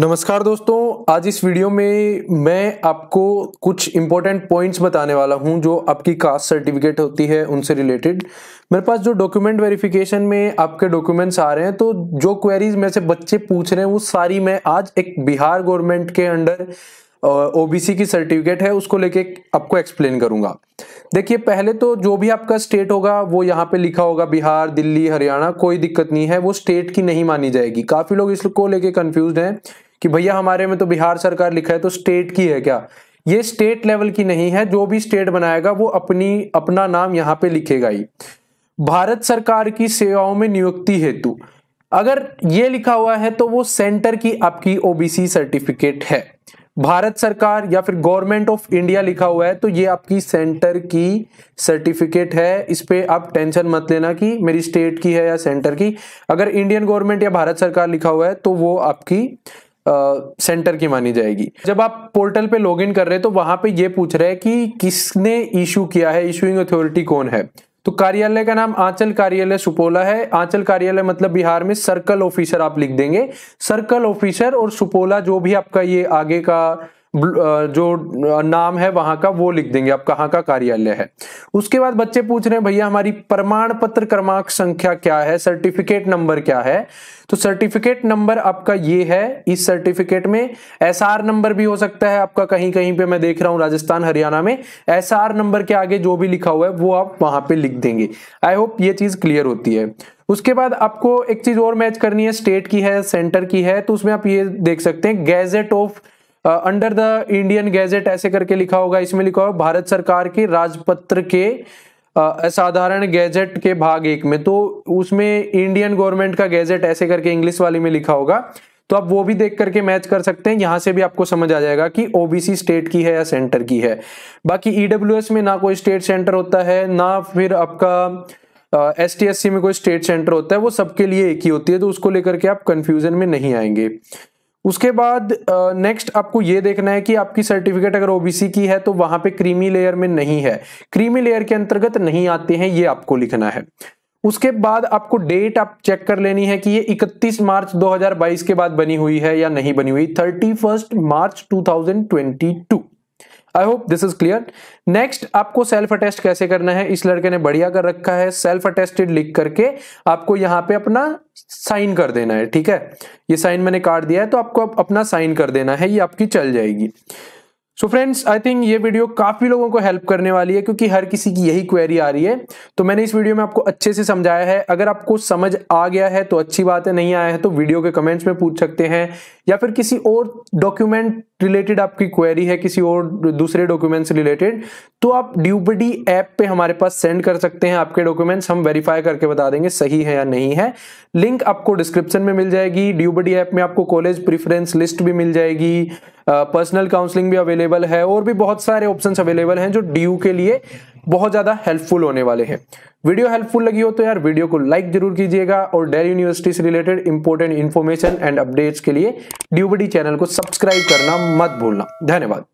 नमस्कार दोस्तों, आज इस वीडियो में मैं आपको कुछ इम्पोर्टेंट पॉइंट्स बताने वाला हूं जो आपकी कास्ट सर्टिफिकेट होती है उनसे रिलेटेड। मेरे पास जो डॉक्यूमेंट वेरिफिकेशन में आपके डॉक्यूमेंट्स आ रहे हैं, तो जो क्वेरीज में से बच्चे पूछ रहे हैं वो सारी मैं आज एक बिहार गवर्नमेंट के अंडर ओबीसी की सर्टिफिकेट है उसको लेके आपको एक्सप्लेन करूंगा। देखिए, पहले तो जो भी आपका स्टेट होगा वो यहाँ पे लिखा होगा बिहार, दिल्ली, हरियाणा, कोई दिक्कत नहीं है, वो स्टेट की नहीं मानी जाएगी। काफी लोग इसको लेके कंफ्यूज हैं कि भैया हमारे में तो बिहार सरकार लिखा है तो स्टेट की है क्या? ये स्टेट लेवल की नहीं है। जो भी स्टेट बनाएगा वो अपना नाम यहाँ पे लिखेगा ही। भारत सरकार की सेवाओं में नियुक्ति हेतु अगर ये लिखा हुआ है तो वो सेंटर की आपकी ओबीसी सर्टिफिकेट है। भारत सरकार या फिर गवर्नमेंट ऑफ इंडिया लिखा हुआ है तो ये आपकी सेंटर की सर्टिफिकेट है। इस पे आप टेंशन मत लेना कि मेरी स्टेट की है या सेंटर की। अगर इंडियन गवर्नमेंट या भारत सरकार लिखा हुआ है तो वो आपकी सेंटर की मानी जाएगी। जब आप पोर्टल पे लॉगिन कर रहे हैं तो वहां पे ये पूछ रहे हैं कि किसने इशू किया है, इशूइंग अथॉरिटी कौन है। तो कार्यालय का नाम आंचल कार्यालय सुपोला है। आंचल कार्यालय मतलब बिहार में सर्कल ऑफिसर आप लिख देंगे, सर्कल ऑफिसर, और सुपोला जो भी आपका ये आगे का जो नाम है वहां का वो लिख देंगे, आप कहाँ का कार्यालय है। उसके बाद बच्चे पूछ रहे हैं भैया हमारी प्रमाण पत्र क्रमांक संख्या क्या है, सर्टिफिकेट नंबर क्या है। तो सर्टिफिकेट नंबर आपका ये है। इस सर्टिफिकेट में एसआर नंबर भी हो सकता है आपका, कहीं कहीं पे मैं देख रहा हूँ राजस्थान हरियाणा में एसआर नंबर के आगे जो भी लिखा हुआ है वो आप वहां पे लिख देंगे। आई होप ये चीज क्लियर होती है। उसके बाद आपको एक चीज और मैच करनी है, स्टेट की है सेंटर की है, तो उसमें आप ये देख सकते हैं gazette of under the Indian gazette ऐसे करके लिखा होगा। इसमें लिखा होगा भारत सरकार के राजपत्र के असाधारण गैजेट के भाग 1 में, तो उसमें इंडियन गवर्नमेंट का गैजेट ऐसे करके इंग्लिश वाली में लिखा होगा। तो आप वो भी देख करके मैच कर सकते हैं। यहाँ से भी आपको समझ आ जाएगा कि ओबीसी स्टेट की है या सेंटर की है। बाकी ईडब्ल्यूएस में ना कोई स्टेट सेंटर होता है, ना फिर आपका एसटीएससी में कोई स्टेट सेंटर होता है, वो सबके लिए एक ही होती है, तो उसको लेकर के आप कंफ्यूजन में नहीं आएंगे। उसके बाद नेक्स्ट आपको ये देखना है कि आपकी सर्टिफिकेट अगर ओबीसी की है तो वहां पे क्रीमी लेयर में नहीं है, क्रीमी लेयर के अंतर्गत नहीं आते हैं, ये आपको लिखना है। उसके बाद आपको डेट आप चेक कर लेनी है कि ये 31 मार्च 2022 के बाद बनी हुई है या नहीं बनी हुई, 31 March 2022। I hope this is clear. Next आपको सेल्फ अटेस्ट कैसे करना है, इस लड़के ने बढ़िया कर रखा है। सेल्फ अटेस्टेड लिख करके आपको यहाँ पे अपना साइन कर देना है, ठीक है। ये साइन मैंने काट दिया है तो आपको अपना साइन कर देना है, ये आपकी चल जाएगी। सो फ्रेंड्स, आई थिंक ये वीडियो काफी लोगों को हेल्प करने वाली है क्योंकि हर किसी की यही क्वेरी आ रही है। तो मैंने इस वीडियो में आपको अच्छे से समझाया है। अगर आपको समझ आ गया है तो अच्छी बात है, नहीं आया है तो वीडियो के कमेंट्स में पूछ सकते हैं, या फिर किसी और डॉक्यूमेंट रिलेटेड आपकी क्वेरी है, किसी और दूसरे डॉक्यूमेंट से रिलेटेड, तो आप ड्यूबडी ऐप पे हमारे पास सेंड कर सकते हैं आपके डॉक्यूमेंट्स। हम वेरीफाई करके बता देंगे सही है या नहीं है। लिंक आपको डिस्क्रिप्शन में मिल जाएगी। ड्यूबडी ऐप में आपको कॉलेज प्रेफरेंस लिस्ट भी मिल जाएगी, पर्सनल काउंसलिंग भी अवेलेबल है, और भी बहुत सारे ऑप्शंस अवेलेबल हैं जो ड्यू के लिए बहुत ज्यादा हेल्पफुल होने वाले हैं। वीडियो हेल्पफुल लगी हो तो यार वीडियो को लाइक जरूर कीजिएगा, और डेली यूनिवर्सिटी से related important information and updates के लिए ड्यूबडी चैनल को सब्सक्राइब करना मत भूलना। धन्यवाद।